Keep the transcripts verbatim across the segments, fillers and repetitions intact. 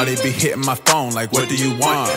Shawty be hitting my phone like, what do you want?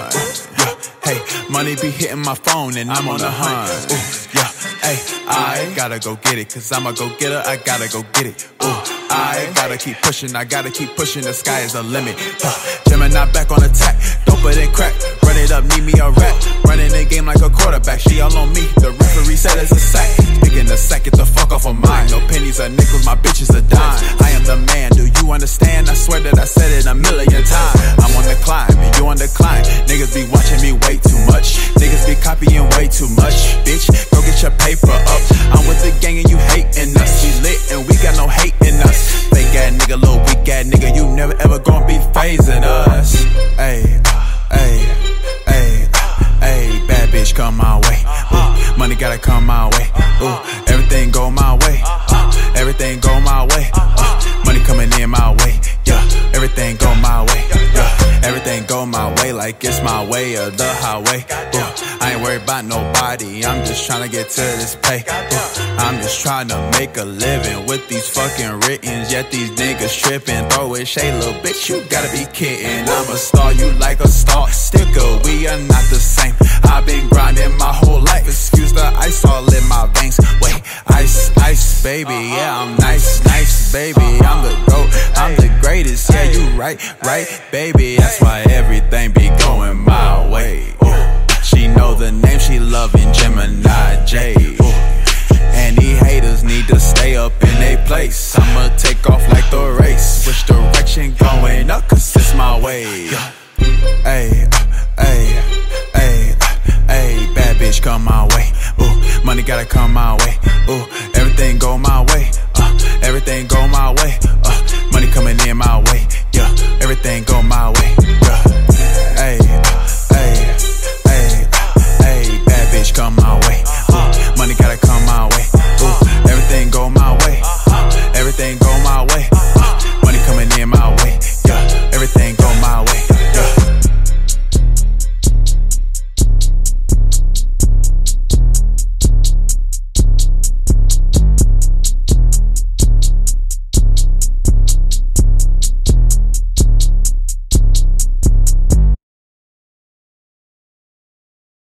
Hey, money be hitting my phone and I'm on the hunt. Ooh, yeah, hey, I gotta go get it, cause I'm a go getter, I gotta go get it. Ooh, I gotta keep pushing, I gotta keep pushing, the sky is the limit. Uh, Gemini back on attack, doper than crack, run it up, need me a rap. Running the game like a quarterback, she all on me, the referee said it's a sack. Speaking of sack, get the fuck off of mine, no pennies or nickels, my bitch is a dime. I am the man, do you understand? I swear that I said it a million times. I'm on the climb, and you on the climb, niggas be watching me way too much. Niggas be copying way too much, bitch, go get your paper up. I'm with the gang and you hating us, we lit and we got no hate in us. Fake ass nigga, little weak ass nigga, you never ever gon' be phasing us. Ayy, ayy, ayy, ayy, bad bitch come my way. Ooh, money gotta come my way. Ooh, everything go my way. Uh, everything go my way. Uh, money coming in my way. Yeah, everything go my way. Yeah, everything go my way like it's my way or the highway. Ooh, I ain't worried about nobody, I'm just tryna get to this pay. Ooh, I'm just tryna make a living with these fucking writtens, yet these niggas trippin'. Throw it shade, little bitch, you gotta be kidding. I'm a star, you like a star sticker, we are not the same. I've been grinding my whole life, excuse the ice all in my veins. Wait, ice, ice, baby, yeah, I'm nice, nice, baby. I'm the GOAT, I'm the greatest, yeah, you right, right, baby. That's why everything be going my way. She know the name, she loving Gemini Jayy. And these haters need to stay up in their place. I'ma take off like the race, which direction going up, cause it's my way.